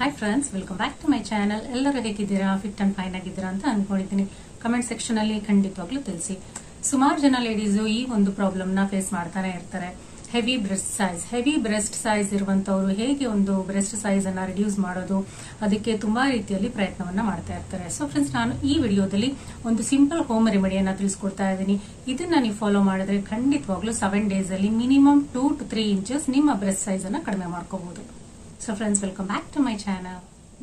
Hi friends welcome back to my channel एल्लरू हेगिद्दीरा fit and fine ಆಗಿದ್ದೀರಾ ಅಂತ ಅನ್ಕೊಂಡಿದ್ದೀನಿ ಕಮೆಂಟ್ ಸೆಕ್ಷನ್ ಅಲ್ಲಿ ಖಂಡಿತವಾಗ್ಲೂ ತಿಳಿಸಿ ಸುಮಾರು ಜನ ಲೇಡೀಸ್ ಈ ಒಂದು ಪ್ರಾಬ್ಲಮ್ ನ ಫೇಸ್ ಮಾಡ್ತಾನೆ ಇರ್ತಾರೆ ಹೆವಿ ಬ್ರೆಸ್ಟ್ ಸೈಜ್ ಇರುವಂತವರು ಹೇಗೆ ಒಂದು ಬ್ರೆಸ್ಟ್ ಸೈಜ್ ಅನ್ನು ರಿಡ್ಯೂಸ್ ಮಾಡೋದು ಅದಕ್ಕೆ ತುಂಬಾ ರೀತಿಯಲ್ಲಿ ಪ್ರಯತ್ನವನ್ನ ಮಾಡ್ತಾ ಇರ್ತಾರೆ ಸೋ ಫ್ರೆಂಡ್ಸ್ ನಾನು ಈ ವಿಡಿಯೋದಲ್ಲಿ ಒಂದು ಸಿಂಪಲ್ ಹೋಮ್ ರೆಮಿಡಿಯನ್ನು ತಿಳಿಸ್ಕೊಡ್ತಾ ಇದ್ದೀನಿ ಇದನ್ನ ನೀವು ಫಾಲೋ ಮಾಡಿದ್ರೆ ಖಂಡಿತವಾಗ್ಲೂ 7 ಡೇಸ್ ಅಲ್ಲಿ ಮಿನಿಮಮ್ 2 to 3 ಇಂಚಸ್ ನಿಮ್ಮ ಬ್ರೆಸ್ಟ್ ಸೈಜ್ ಅನ್ನು ಕಡಿಮೆ ಮಾಡ್ಕೊಬಹುದು so friends welcome back to my channel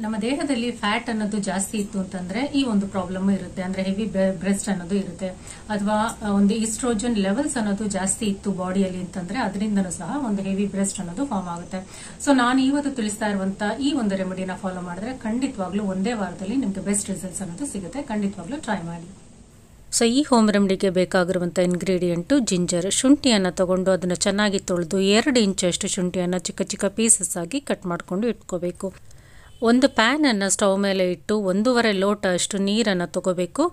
ನಮ್ಮ ದೇಹದಲ್ಲಿ ಫ್ಯಾಟ್ ಅನ್ನೋದು ಜಾಸ್ತಿ ಇತ್ತು ಅಂತಂದ್ರೆ ಈ ಒಂದು ಪ್ರಾಬ್ಲಮ್ ಇರುತ್ತೆ ಅಂದ್ರೆ ಹೆವಿ ಬ್ರೆಸ್ಟ್ ಅನ್ನೋದು ಇರುತ್ತೆ ಅಥವಾ ಒಂದು ಈಸ್ಟ್ರೋಜನ್ ಲೆವೆಲ್ಸ್ ಅನ್ನೋದು ಜಾಸ್ತಿ ಇತ್ತು ಬಾಡಿಯಲ್ಲಿ ಅಂತಂದ್ರೆ ಅದರಿಂದನೂ ಸಹ ಒಂದು ಹೆವಿ ಬ್ರೆಸ್ಟ್ ಅನ್ನೋದು ಫಾರ್ಮ್ ಆಗುತ್ತೆ ಸೊ ನಾನು ಇವತ್ತು ತಿಳಿಸ್ತಾ ಇರುವಂತ ಈ ಒಂದು ರೆಮಿಡಿನ ಫಾಲೋ ಮಾಡಿದ್ರೆ ಖಂಡಿತವಾಗ್ಲೂ ಒಂದೇ ವಾರದಲ್ಲಿ ನಿಮ್ಗೆ ಬೆಸ್ಟ್ ರಿಸಲ್ಟ್ಸ್ ಅನ್ನೋದು ಸಿಗುತ್ತೆ ಖಂಡಿತವಾಗ್ಲೂ ಟ್ರೈ ಮಾಡಿ ಸೊ ಈ ಹೋಮ್ ರೆಮಿಡಿಗೆ ಬೇಕಾಗಿರುವಂಥ ಇಂಗ್ರೀಡಿಯೆಂಟು ಜಿಂಜರ್ ಶುಂಠಿಯನ್ನು ತಗೊಂಡು ಅದನ್ನು ಚೆನ್ನಾಗಿ ತೊಳೆದು 2 ಇಂಚಷ್ಟು ಶುಂಠಿಯನ್ನು ಚಿಕ್ಕ ಚಿಕ್ಕ ಪೀಸಸ್ ಆಗಿ ಕಟ್ ಮಾಡಿಕೊಂಡು ಇಟ್ಕೋಬೇಕು ಒಂದು ಪ್ಯಾನನ್ನು ಸ್ಟವ್ ಮೇಲೆ ಇಟ್ಟು 1.5 ಲೋಟ ಅಷ್ಟು ನೀರನ್ನು ತಗೋಬೇಕು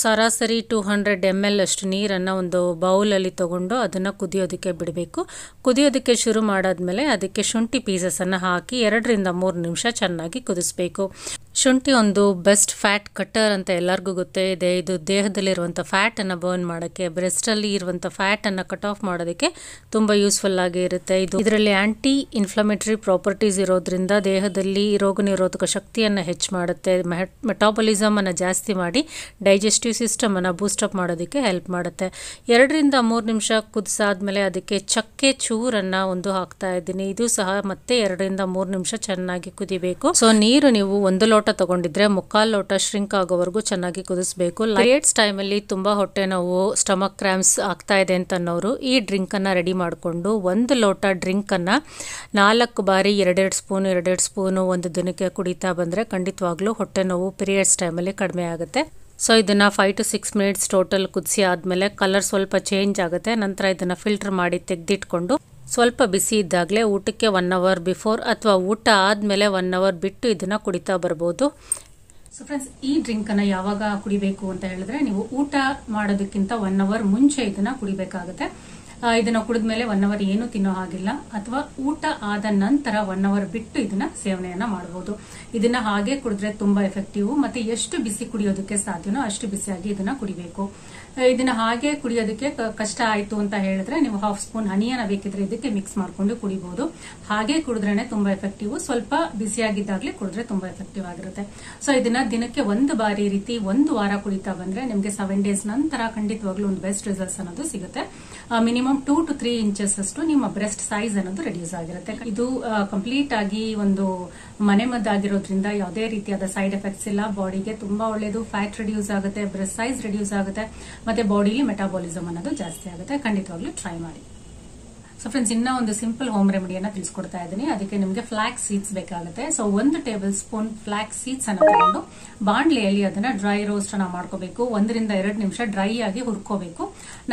ಸರಾಸರಿ 200 ml ಅಷ್ಟು ನೀರನ್ನು ಒಂದು ಬೌಲಲ್ಲಿ ತಗೊಂಡು ಅದನ್ನು ಕುದಿಯೋದಕ್ಕೆ ಬಿಡಬೇಕು ಕುದಿಯೋದಕ್ಕೆ ಶುರು ಮಾಡಾದ್ಮೇಲೆ ಅದಕ್ಕೆ ಶುಂಠಿ ಪೀಸಸನ್ನು ಹಾಕಿ 2 ರಿಂದ 3 ನಿಮಿಷ ಚೆನ್ನಾಗಿ ಕುದಿಸಬೇಕು ಶುಂಠಿ ಒಂದು ಬೆಸ್ಟ್ ಫ್ಯಾಟ್ ಕಟ್ಟರ್ ಅಂತ ಎಲ್ಲರಿಗೂ ಗೊತ್ತೇ ಇದೆ ಇದು ದೇಹದಲ್ಲಿರುವಂಥ ಫ್ಯಾಟನ್ನು ಬರ್ನ್ ಮಾಡೋಕ್ಕೆ ಬ್ರೆಸ್ಟಲ್ಲಿ ಇರುವಂಥ ಫ್ಯಾಟನ್ನು ಕಟ್ ಆಫ್ ಮಾಡೋದಕ್ಕೆ ತುಂಬ ಯೂಸ್ಫುಲ್ ಆಗಿ ಇರುತ್ತೆ ಇದರಲ್ಲಿ ಆ್ಯಂಟಿ ಇನ್ಫ್ಲಮೇಟರಿ ಪ್ರಾಪರ್ಟೀಸ್ ಇರೋದ್ರಿಂದ ದೇಹದಲ್ಲಿ ರೋಗ ನಿರೋಧಕ ಶಕ್ತಿಯನ್ನು ಹೆಚ್ಚು ಮಾಡುತ್ತೆ ಮೆಟಾಬಲಿಸಮನ್ನು ಜಾಸ್ತಿ ಮಾಡಿ ಡೈಜೆಸ್ಟಿವ್ ಸಿಸ್ಟಮನ್ನು ಬೂಸ್ಟಪ್ ಮಾಡೋದಕ್ಕೆ ಹೆಲ್ಪ್ ಮಾಡುತ್ತೆ 2 ರಿಂದ 3 ನಿಮಿಷ ಕುದಿಸಾದ್ಮೇಲೆ ಅದಕ್ಕೆ ಚಕ್ಕೆ ಚೂರನ್ನು ಒಂದು ಹಾಕ್ತಾ ಇದ್ದೀನಿ ಇದು ಸಹ ಮತ್ತೆ 2 ರಿಂದ 3 ನಿಮಿಷ ಚೆನ್ನಾಗಿ ಕುದಿಬೇಕು ಸೊ ನೀರು ನೀವು 1 ಲೋಟ ತಗೊಂಡಿದ್ರೆ 3/4 ಲೋಟ ಶ್ರಿಂಕ್ ಆಗೋವರೆಗೂ ಚೆನ್ನಾಗಿ ಕುದಿಸಬೇಕು ಲೈಟ್ಸ್ ಟೈಮ್ ಅಲ್ಲಿ ತುಂಬಾ ಹೊಟ್ಟೆ ನೋವು ಸ್ಟಮಕ್ ಕ್ರಾಂಪ್ಸ್ ಆಗ್ತಾ ಇದೆ ಅಂತ ಅನ್ನೋರು ಈ ಡ್ರಿಂಕ್ ಅನ್ನ ರೆಡಿ ಮಾಡಿಕೊಂಡು 1 ಲೋಟ ಡ್ರಿಂಕ್ ಅನ್ನ 4 ಬಾರಿ 2 ಸ್ಪೂನ್ ಒಂದು ದಿನಕ್ಕೆ ಕುಡಿತಾ ಬಂದ್ರೆ ಖಂಡಿತವಾಗ್ಲೂ ಹೊಟ್ಟೆ ನೋವು ಪೀರಿಯಡ್ಸ್ ಟೈಮ್ ಅಲ್ಲಿ ಕಡಿಮೆ ಆಗುತ್ತೆ ಸೊ ಇದನ್ನು 5 to 6 minutes ಟೋಟಲ್ ಕುದಿಸಿ ಆದಮೇಲೆ ಕಲರ್ ಸ್ವಲ್ಪ ಚೇಂಜ್ ಆಗುತ್ತೆ ನಂತರ ಇದನ್ನು ಫಿಲ್ಟರ್ ಮಾಡಿ ತೆಗೆದಿಟ್ಕೊಂಡು ಸ್ವಲ್ಪ ಬಿಸಿ ಇದ್ದಾಗಲೇ ಊಟಕ್ಕೆ 1 hour ಬಿಫೋರ್ ಅಥವಾ ಊಟ ಆದಮೇಲೆ 1 hour ಬಿಟ್ಟು ಇದನ್ನು ಕುಡಿತಾ ಬರ್ಬೋದು ಸೊ ಫ್ರೆಂಡ್ಸ್ ಈ ಡ್ರಿಂಕನ್ನು ಯಾವಾಗ ಕುಡಿಬೇಕು ಅಂತ ಹೇಳಿದ್ರೆ ನೀವು ಊಟ ಮಾಡೋದಕ್ಕಿಂತ 1 hour ಮುಂಚೆ ಇದನ್ನು ಕುಡಿಬೇಕಾಗುತ್ತೆ ಇದನ್ನು ಕುಡಿದ್ಮೇಲೆ 1 hour ಏನು ತಿನ್ನೋ ಹಾಗಿಲ್ಲ ಅಥವಾ ಊಟ ಆದ ನಂತರ 1 hour ಬಿಟ್ಟು ಇದನ್ನ ಸೇವನೆಯನ್ನ ಮಾಡಬಹುದು ಇದನ್ನ ಹಾಗೆ ಕುಡಿದ್ರೆ ತುಂಬಾ ಎಫೆಕ್ಟಿವ್ ಮತ್ತೆ ಎಷ್ಟು ಬಿಸಿ ಕುಡಿಯೋದಕ್ಕೆ ಸಾಧ್ಯನೋ ಅಷ್ಟು ಬಿಸಿಯಾಗಿ ಇದನ್ನ ಕುಡಿಬೇಕು ಇದನ್ನ ಹಾಗೆ ಕುಡಿಯೋದಕ್ಕೆ ಕಷ್ಟ ಆಯ್ತು ಅಂತ ಹೇಳಿದ್ರೆ ನೀವು 1/2 ಸ್ಪೂನ್ ಹನಿಯನ್ನ ಬೇಕಿದ್ರೆ ಇದಕ್ಕೆ ಮಿಕ್ಸ್ ಮಾಡ್ಕೊಂಡು ಕುಡಿಬಹುದು ಹಾಗೆ ಕುಡಿದ್ರೇನೆ ತುಂಬಾ ಎಫೆಕ್ಟಿವ್ ಸ್ವಲ್ಪ ಬಿಸಿಯಾಗಿದ್ದಾಗಲೇ ಕುಡಿದ್ರೆ ತುಂಬಾ ಎಫೆಕ್ಟಿವ್ ಆಗಿರುತ್ತೆ ಸೊ ಇದನ್ನ ದಿನಕ್ಕೆ 1 ಬಾರಿ ರೀತಿ 1 ವಾರ ಕುಡಿತಾ ಬಂದ್ರೆ ನಿಮ್ಗೆ 7 days ನಂತರ ಖಂಡಿತವಾಗ್ಲೂ ಒಂದು ಬೆಸ್ಟ್ ರಿಸಲ್ಟ್ಸ್ ಅನ್ನೋದು ಸಿಗುತ್ತೆ ಮಿನಿಮಮ್ 2 to 3 inches ಅಷ್ಟು ನಿಮ್ಮ ಬ್ರೆಸ್ಟ್ ಸೈಜ್ ಅನ್ನೋದು ರಿಡ್ಯೂಸ್ ಆಗಿರುತ್ತೆ ಇದು ಕಂಪ್ಲೀಟ್ ಆಗಿ ಒಂದು ಮನೆಮದ್ದಾಗಿರೋದ್ರಿಂದ ಯಾವುದೇ ರೀತಿಯಾದ ಸೈಡ್ ಎಫೆಕ್ಟ್ಸ್ ಇಲ್ಲ ಬಾಡಿಗೆ ತುಂಬಾ ಒಳ್ಳೆಯದು ಫ್ಯಾಟ್ ರಿಡ್ಯೂಸ್ ಆಗುತ್ತೆ ಬ್ರೆಸ್ಟ್ ಸೈಜ್ ರಿಡ್ಯೂಸ್ ಆಗುತ್ತೆ ಮತ್ತೆ ಬಾಡಿಲಿ ಮೆಟಾಬಾಲಿಸಮ್ ಅನ್ನೋದು ಜಾಸ್ತಿ ಆಗುತ್ತೆ ಖಂಡಿತವಾಗ್ಲೂ ಟ್ರೈ ಮಾಡಿ ಸೊ ಫ್ರೆಂಡ್ಸ್ ಇನ್ನ ಒಂದು ಸಿಂಪಲ್ ಹೋಮ್ ರೆಮಿಡಿಯನ್ನು ತಿಳಿಸ್ಕೊಡ್ತಾ ಇದ್ದೀನಿ ಅದಕ್ಕೆ ನಿಮಗೆ ಫ್ಲಾಕ್ಸ್ ಸೀಡ್ಸ್ ಬೇಕಾಗುತ್ತೆ so 1 tablespoon flax seeds ಅನ್ನು ತಗೊಂಡು ಬಾಂಡ್ಲೆಯಲ್ಲಿ ಅದನ್ನ ಡ್ರೈ ರೋಸ್ಟ್ ಅನ್ನ ಮಾಡ್ಕೋಬೇಕು 1 ರಿಂದ 2 ನಿಮಿಷ ಡ್ರೈ ಆಗಿ ಹುರ್ಕೋಬೇಕು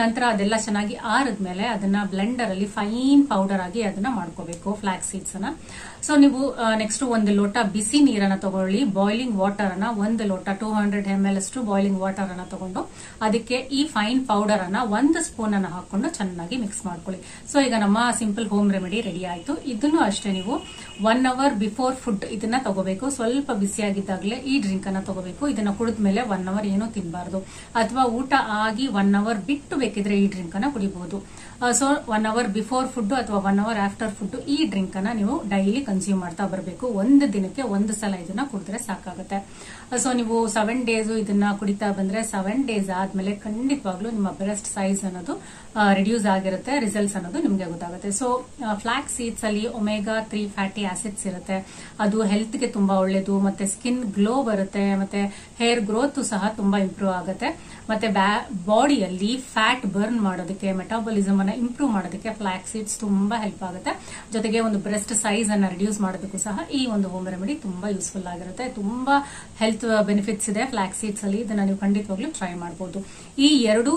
ನಂತರ ಅದೆಲ್ಲ ಚೆನ್ನಾಗಿ ಆರದ್ಮೇಲೆ ಅದನ್ನ ಬ್ಲೆಂಡರ್ ಅಲ್ಲಿ ಫೈನ್ ಪೌಡರ್ ಆಗಿ ಅದನ್ನ ಮಾಡ್ಕೋಬೇಕು ಫ್ಲಾಕ್ಸ್ ಸೀಡ್ಸ್ ಅನ್ನ ಸೊ ನೀವು ನೆಕ್ಸ್ಟ್ 1 ಲೋಟ ಬಿಸಿ ನೀರನ್ನ ತಗೊಳ್ಳಿ ಬಾಯ್ಲಿಂಗ್ ವಾಟರ್ ಅನ್ನ 1 ಲೋಟ 200 ml ಅಷ್ಟು ಬಾಯ್ಲಿಂಗ್ ವಾಟರ್ ಅನ್ನ ತಗೊಂಡು ಅದಕ್ಕೆ ಈ ಫೈನ್ ಪೌಡರ್ ಅನ್ನ 1 ಸ್ಪೂನ್ ಅನ್ನ ಹಾಕೊಂಡು ಚೆನ್ನಾಗಿ ಮಿಕ್ಸ್ ಮಾಡ್ಕೊಳ್ಳಿ ಸೊ ಈಗ ನಮ್ಮ ಸಿಂಪಲ್ ಹೋಮ್ ರೆಮಿಡಿ ರೆಡಿ ಆಯಿತು ಇದನ್ನು ಅಷ್ಟೇ ನೀವು 1 hour ಬಿಫೋರ್ ಫುಡ್ ಇದನ್ನ ತಗೋಬೇಕು ಸ್ವಲ್ಪ ಬಿಸಿಯಾಗಿದ್ದಾಗಲೇ ಈ ಡ್ರಿಂಕ್ ಅನ್ನ ತಗೋಬೇಕು ಇದನ್ನ ಕುಡಿದ್ಮೇಲೆ 1 hour ಏನೂ ತಿನ್ನಬಾರ್ದು ಅಥವಾ ಊಟ ಆಗಿ 1 hour ಬಿಟ್ಟು ಬೇಕಿದ್ರೆ ಈ ಡ್ರಿಂಕ್ ಅನ್ನ ಕುಡಿಬಹುದು ಸೊ 1 hour ಬಿಫೋರ್ ಫುಡ್ ಅಥವಾ 1 hour ಆಫ್ಟರ್ ಫುಡ್ ಈ ಡ್ರಿಂಕ್ ಅನ್ನ ನೀವು ಡೈಲಿ ಕನ್ಸ್ಯೂಮ್ ಮಾಡ್ತಾ ಬರಬೇಕು ಒಂದು ದಿನಕ್ಕೆ 1 ಸಲ ಇದನ್ನ ಕುಡಿದ್ರೆ ಸಾಕಾಗುತ್ತೆ ಸೊ ನೀವು 7 days ಇದನ್ನ ಕುಡಿತಾ ಬಂದ್ರೆ 7 days ಆದ್ಮೇಲೆ ಖಂಡಿತವಾಗ್ಲೂ ನಿಮ್ಮ ಬ್ರೆಸ್ಟ್ ಸೈಜ್ ಅನ್ನೋದು ರಿಡ್ಯೂಸ್ ಆಗಿರುತ್ತೆ ರಿಸಲ್ಟ್ಸ್ ಅನ್ನೋದು ನಿಮಗೆ ಗೊತ್ತಾಗುತ್ತೆ ಸೊ ಫ್ಲಾಕ್ಸ್ ಸೀಡ್ಸ್ ಅಲ್ಲಿ omega-3 ಫ್ಯಾಟಿ ಆಸಿಡ್ಸ್ ಇರುತ್ತೆ ಅದು ಹೆಲ್ತ್ ಗೆ ತುಂಬಾ ಒಳ್ಳೇದು ಮತ್ತೆ ಸ್ಕಿನ್ ಗ್ಲೋ ಬರುತ್ತೆ ಮತ್ತೆ ಹೇರ್ ಗ್ರೋತ್ ಸಹ ತುಂಬಾ ಇಂಪ್ರೂವ್ ಆಗುತ್ತೆ ಮತ್ತೆ ಬಾಡಿಯಲ್ಲಿ ಫ್ಯಾಟ್ ಬರ್ನ್ ಮಾಡೋದಕ್ಕೆ ಮೆಟಾಬಾಲಿಸಮ್ ಅನ್ನ ಇಂಪ್ರೂವ್ ಮಾಡೋದಕ್ಕೆ ಫ್ಲಾಕ್ಸ್ ಸೀಡ್ಸ್ ತುಂಬಾ ಹೆಲ್ಪ್ ಆಗುತ್ತೆ ಜೊತೆಗೆ ಒಂದು ಬ್ರೆಸ್ಟ್ ಸೈಜ್ ಅನ್ನ ರಿಡ್ಯೂಸ್ ಮಾಡೋದಕ್ಕೂ ಸಹ ಈ ಒಂದು ಹೋಮ್ ರೆಮಿಡಿ ತುಂಬಾ ಯೂಸ್ಫುಲ್ ಆಗಿರುತ್ತೆ ತುಂಬಾ ಹೆಲ್ತ್ ಬೆನಿಫಿಟ್ಸ್ ಇದೆ ಫ್ಲಾಕ್ಸ್ ಸೀಡ್ಸ್ ಅಲ್ಲಿ ಇದನ್ನ ನೀವು ಖಂಡಿತವಾಗ್ಲೂ ಟ್ರೈ ಮಾಡಬಹುದು ಈ 2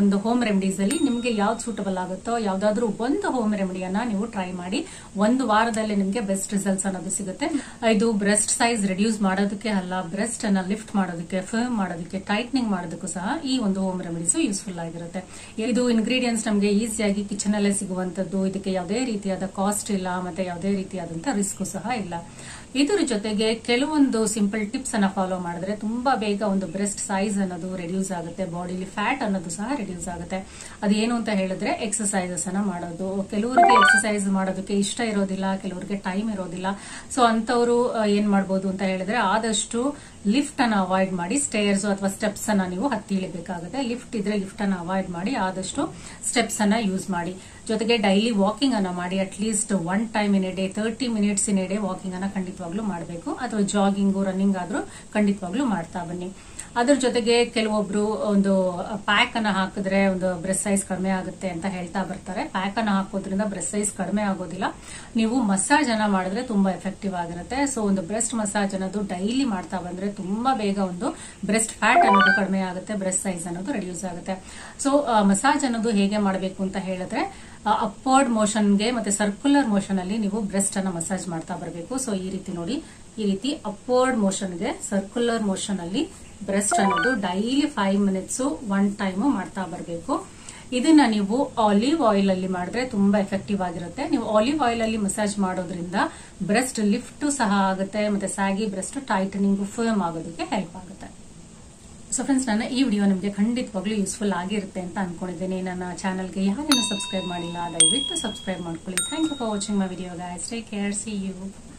ಒಂದು ಹೋಮ್ ರೆಮಿಡೀಸ್ ಅಲ್ಲಿ ನಿಮಗೆ ಯಾವ್ದು ಸೂಟಬಲ್ ಆಗುತ್ತೋ ಯಾವ್ದಾದ್ರು ಒಂದು ಹೋಮ್ ರೆಮಿಡಿಯನ್ನ ನೀವು ಟ್ರೈ ಮಾಡಿ ಒಂದು ವಾರದಲ್ಲಿ ನಿಮಗೆ ಬೆಸ್ಟ್ ರಿಸಲ್ಟ್ಸ್ ಅನ್ನೋದು ಸಿಗುತ್ತೆ. ಇದು ಬ್ರೆಸ್ಟ್ ಸೈಜ್ ರಿಡ್ಯೂಸ್ ಮಾಡೋದಕ್ಕೆ ಅಲ್ಲ, ಬ್ರೆಸ್ಟ್ ಅನ್ನ ಲಿಫ್ಟ್ ಮಾಡೋದಕ್ಕೆ, ಫರ್ಮ್ ಮಾಡೋದಕ್ಕೆ, ಟೈಟ್ನಿಂಗ್ ಮಾಡೋದಕ್ಕೂ ಸಹ ಈ ಒಂದು ಹೋಮ್ ರೆಮಿಡೀಸ್ ಯೂಸ್ಫುಲ್ ಆಗಿರುತ್ತೆ. ಇದು ಇಂಗ್ರೀಡಿಯೆಂಟ್ಸ್ ನಮಗೆ ಈಸಿಯಾಗಿ ಕಿಚನ್ ಅಲ್ಲೇ ಸಿಗುವಂತದ್ದು. ಇದಕ್ಕೆ ಯಾವುದೇ ರೀತಿಯಾದ ಕಾಸ್ಟ್ ಇಲ್ಲ, ಮತ್ತೆ ಯಾವುದೇ ರೀತಿಯಾದಂತಹ ರಿಸ್ಕ್ ಸಹ ಇಲ್ಲ. ಇದರ ಜೊತೆಗೆ ಕೆಲವೊಂದು ಸಿಂಪಲ್ ಟಿಪ್ಸ್ ಅನ್ನ ಫಾಲೋ ಮಾಡಿದ್ರೆ ತುಂಬಾ ಬೇಗ ಒಂದು ಬ್ರೆಸ್ಟ್ ಸೈಜ್ ಅನ್ನೋದು ರಿಡ್ಯೂಸ್ ಆಗುತ್ತೆ, ಬಾಡಿಲಿ ಫ್ಯಾಟ್ ಅನ್ನೋದು ಸಹ ರಿಡ್ಯೂಸ್ ಆಗುತ್ತೆ. ಅದೇನು ಅಂತ ಹೇಳಿದ್ರೆ ಎಕ್ಸರ್ಸೈಸಸ್ ಅನ್ನ ಮಾಡೋದು. ಕೆಲವರಿಗೆ ಎಕ್ಸರ್ಸೈಸ್ ಮಾಡೋದಕ್ಕೆ ಇಷ್ಟ ಇರೋದಿಲ್ಲ, ಕೆಲವರಿಗೆ ಟೈಮ್ ಇರೋದಿಲ್ಲ. ಸೊ ಅಂತವರು ಏನ್ ಮಾಡಬಹುದು ಅಂತ ಹೇಳಿದ್ರೆ ಆದಷ್ಟು ಲಿಫ್ಟ್ ಅನ್ನ ಅವಾಯ್ಡ್ ಮಾಡಿ, ಸ್ಟೇರ್ಸ್ ಅಥವಾ ಸ್ಟೆಪ್ಸ್ ಅನ್ನ ನೀವು ಹತ್ತಿ ಇಳಿಬೇಕಾಗುತ್ತೆ. ಲಿಫ್ಟ್ ಇದ್ರೆ ಲಿಫ್ಟ್ ಅನ್ನ ಅವಾಯ್ಡ್ ಮಾಡಿ ಆದಷ್ಟು ಸ್ಟೆಪ್ಸ್ ಅನ್ನ ಯೂಸ್ ಮಾಡಿ. ಜೊತೆಗೆ ಡೈಲಿ ವಾಕಿಂಗ್ ಅನ್ನ ಮಾಡಿ, at least 1 time in a day, 30 minutes in a day walking ಅನ್ನ ಖಂಡಿತವಾಗ್ಲೂ ಮಾಡಬೇಕು. ಅಥವಾ ಜಾಗಿಂಗು ರನ್ನಿಂಗ್ ಆದ್ರೂ ಖಂಡಿತವಾಗ್ಲೂ ಮಾಡ್ತಾ ಬನ್ನಿ. ಅದ್ರ ಜೊತೆಗೆ ಕೆಲವೊಬ್ರು ಒಂದು ಪ್ಯಾಕ್ ಅನ್ನ ಹಾಕಿದ್ರೆ ಒಂದು ಬ್ರೆಸ್ಟ್ ಸೈಜ್ ಕಡಿಮೆ ಆಗುತ್ತೆ ಅಂತ ಹೇಳ್ತಾ ಬರ್ತಾರೆ. ಪ್ಯಾಕ್ ಅನ್ನ ಹಾಕೋದ್ರಿಂದ ಬ್ರೆಸ್ಟ್ ಸೈಜ್ ಕಡಿಮೆ ಆಗೋದಿಲ್ಲ. ನೀವು ಮಸಾಜ್ ಅನ್ನ ಮಾಡಿದ್ರೆ ತುಂಬಾ ಎಫೆಕ್ಟಿವ್ ಆಗಿರುತ್ತೆ. ಸೊ ಒಂದು ಬ್ರೆಸ್ಟ್ ಮಸಾಜ್ ಅನ್ನೋದು ಡೈಲಿ ಮಾಡ್ತಾ ಬಂದ್ರೆ ತುಂಬಾ ಬೇಗ ಒಂದು ಬ್ರೆಸ್ಟ್ ಫ್ಯಾಟ್ ಅನ್ನೋದು ಕಡಿಮೆ ಆಗುತ್ತೆ, ಬ್ರೆಸ್ಟ್ ಸೈಜ್ ಅನ್ನೋದು ರಿಡ್ಯೂಸ್ ಆಗುತ್ತೆ. ಸೊ ಮಸಾಜ್ ಅನ್ನೋದು ಹೇಗೆ ಮಾಡಬೇಕು ಅಂತ ಹೇಳಿದ್ರೆ ಅಪ್ವರ್ಡ್ ಮೋಷನ್ಗೆ ಮತ್ತೆ ಸರ್ಕ್ಯುಲರ್ ಮೋಷನ್ ಅಲ್ಲಿ ನೀವು ಬ್ರೆಸ್ಟ್ ಅನ್ನ ಮಸಾಜ್ ಮಾಡ್ತಾ ಬರಬೇಕು. ಸೊ ಈ ರೀತಿ ನೋಡಿ, ಈ ರೀತಿ ಅಪ್ವರ್ಡ್ ಮೋಷನ್ಗೆ ಸರ್ಕ್ಯುಲರ್ ಮೋಷನ್ ಅಲ್ಲಿ ಬ್ರೆಸ್ಟ್ ಅನ್ನೋದು ಡೈಲಿ 5 ಮಿನಿಟ್ಸ್ 1 ಟೈಮ್ ಮಾಡ್ತಾ ಬರಬೇಕು. ಇದನ್ನ ನೀವು ಆಲಿವ್ ಆಯಿಲ್ ಅಲ್ಲಿ ಮಾಡಿದ್ರೆ ತುಂಬಾ ಎಫೆಕ್ಟಿವ್ ಆಗಿರುತ್ತೆ. ನೀವು ಆಲಿವ್ ಆಯಿಲ್ ಅಲ್ಲಿ ಮಸಾಜ್ ಮಾಡೋದ್ರಿಂದ ಬ್ರೆಸ್ಟ್ ಲಿಫ್ಟ್ ಸಹ ಆಗುತ್ತೆ, ಮತ್ತೆ ಸ್ಯಾಗಿ ಬ್ರೆಸ್ಟ್ ಟೈಟನಿಂಗ್ ಫರ್ಮ್ ಆಗೋದಕ್ಕೆ ಹೆಲ್ಪ್ ಆಗುತ್ತೆ. ಸೊ ಫ್ರೆಂಡ್ಸ್, ನನ್ನ ಈ ವಿಡಿಯೋ ನಿಮಗೆ ಖಂಡಿತವಾಗ್ಲೂ ಯೂಸ್ಫುಲ್ ಆಗಿರುತ್ತೆ ಅಂತ ಅನ್ಕೊಂಡಿದ್ದೀನಿ. ನನ್ನ ಚಾನಲ್ಗೆ ಯಾರೇನು ಸಬ್ಸ್ಕ್ರೈಬ್ ಮಾಡಿಲ್ಲ, ದಯವಿಟ್ಟು ಸಬ್ಸ್ಕ್ರೈಬ್ ಮಾಡ್ಕೊಳ್ಳಿ. Thank you for watching my video guys. Take care, see you.